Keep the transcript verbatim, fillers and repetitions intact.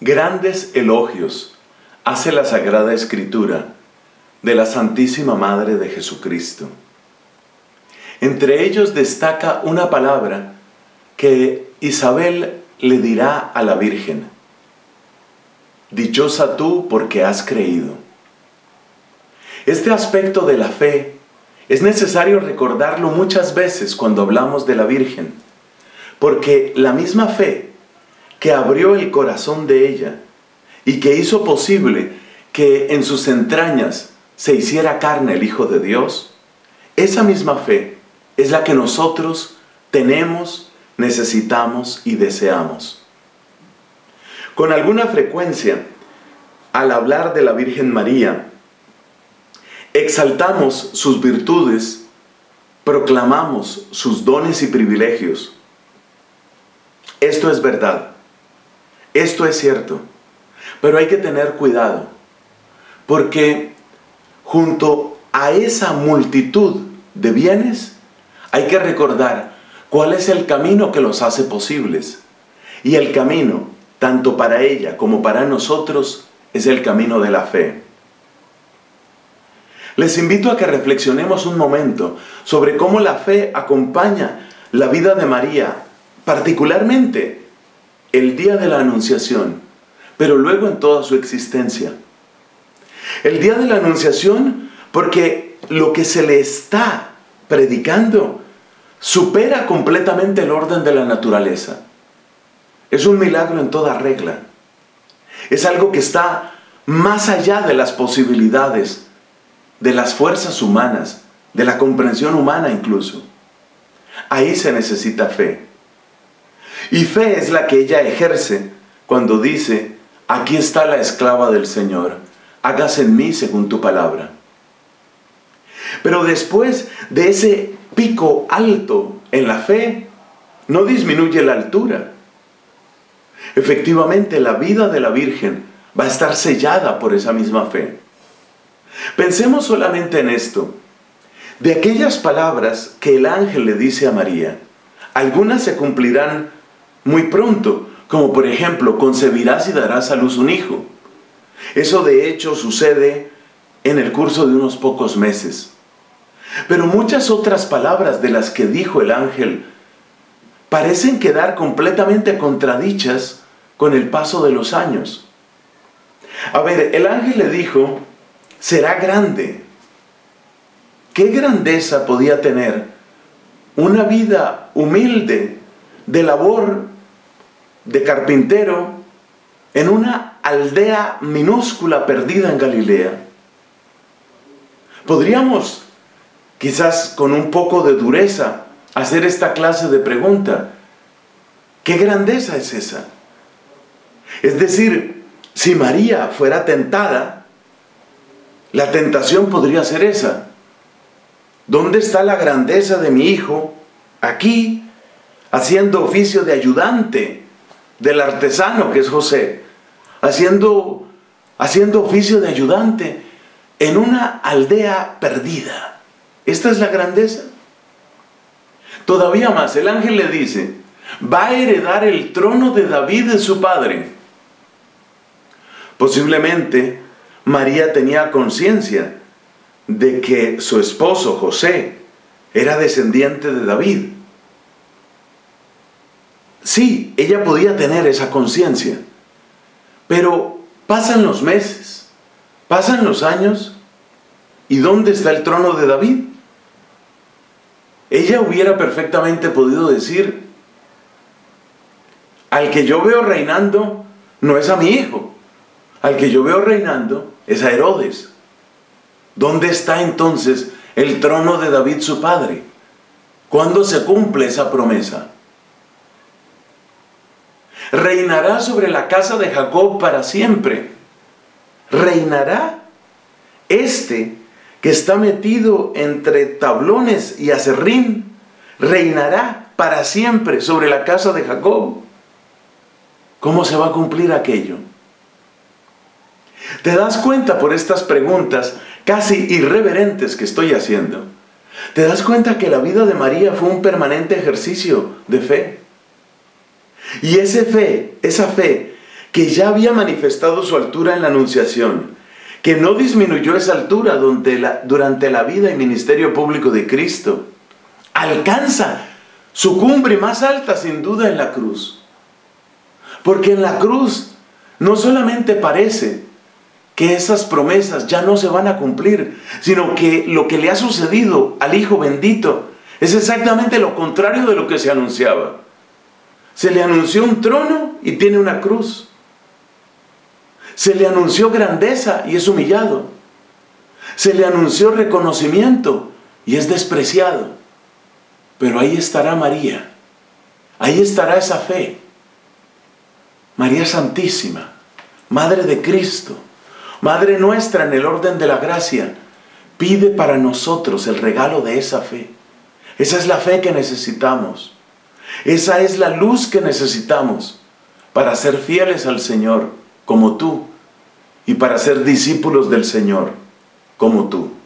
Grandes elogios hace la Sagrada Escritura de la Santísima Madre de Jesucristo. Entre ellos destaca una palabra que Isabel le dirá a la Virgen: dichosa tú porque has creído. Este aspecto de la fe es necesario recordarlo muchas veces cuando hablamos de la Virgen, porque la misma fe que abrió el corazón de ella y que hizo posible que en sus entrañas se hiciera carne el Hijo de Dios, esa misma fe es la que nosotros tenemos, necesitamos y deseamos. Con alguna frecuencia, al hablar de la Virgen María, exaltamos sus virtudes, proclamamos sus dones y privilegios. Esto es verdad, esto es cierto, pero hay que tener cuidado, porque junto a esa multitud de bienes hay que recordar cuál es el camino que los hace posibles. Y el camino, tanto para ella como para nosotros, es el camino de la fe. Les invito a que reflexionemos un momento sobre cómo la fe acompaña la vida de María, particularmente el día de la Anunciación, pero luego en toda su existencia. El día de la Anunciación, porque lo que se le está predicando supera completamente el orden de la naturaleza. Es un milagro en toda regla. Es algo que está más allá de las posibilidades, de las fuerzas humanas, de la comprensión humana incluso. Ahí se necesita fe. Y fe es la que ella ejerce cuando dice: aquí está la esclava del Señor, hágase en mí según tu palabra. Pero después de ese pico alto en la fe, no disminuye la altura. Efectivamente, la vida de la Virgen va a estar sellada por esa misma fe. Pensemos solamente en esto. De aquellas palabras que el ángel le dice a María, algunas se cumplirán muy pronto, como por ejemplo, concebirás y darás a luz un hijo. Eso de hecho sucede en el curso de unos pocos meses. Pero muchas otras palabras de las que dijo el ángel parecen quedar completamente contradichas con el paso de los años. A ver, el ángel le dijo: será grande. ¿Qué grandeza podía tener una vida humilde de labor de carpintero en una aldea minúscula perdida en Galilea? Podríamos, quizás con un poco de dureza, hacer esta clase de pregunta: ¿qué grandeza es esa? Es decir, si María fuera tentada, la tentación podría ser esa: ¿dónde está la grandeza de mi hijo? Aquí, haciendo oficio de ayudante del artesano que es José, haciendo, haciendo oficio de ayudante en una aldea perdida. ¿Esta es la grandeza? Todavía más, el ángel le dice: va a heredar el trono de David, de su padre. Posiblemente María tenía conciencia de que su esposo José era descendiente de David. Sí, ella podía tener esa conciencia, pero pasan los meses, pasan los años, ¿y dónde está el trono de David? Ella hubiera perfectamente podido decir: al que yo veo reinando no es a mi hijo, al que yo veo reinando es a Herodes. ¿Dónde está entonces el trono de David, su padre? ¿Cuándo se cumple esa promesa? Reinará sobre la casa de Jacob para siempre. Reinará este que está metido entre tablones y aserrín. Reinará para siempre sobre la casa de Jacob. ¿Cómo se va a cumplir aquello? Te das cuenta por estas preguntas casi irreverentes que estoy haciendo. Te das cuenta que la vida de María fue un permanente ejercicio de fe. Y esa fe, esa fe que ya había manifestado su altura en la Anunciación, que no disminuyó esa altura durante la, durante la vida y ministerio público de Cristo. Alcanza su cumbre más alta sin duda en la cruz. Porque en la cruz no solamente parece que esas promesas ya no se van a cumplir, sino que lo que le ha sucedido al Hijo bendito es exactamente lo contrario de lo que se anunciaba. Se le anunció un trono y tiene una cruz. Se le anunció grandeza y es humillado. Se le anunció reconocimiento y es despreciado. Pero ahí estará María. Ahí estará esa fe. María Santísima, Madre de Cristo, Madre nuestra en el orden de la gracia, pide para nosotros el regalo de esa fe. Esa es la fe que necesitamos. Esa es la luz que necesitamos para ser fieles al Señor, como tú, y para ser discípulos del Señor, como tú.